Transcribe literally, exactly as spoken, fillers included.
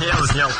Я его снял.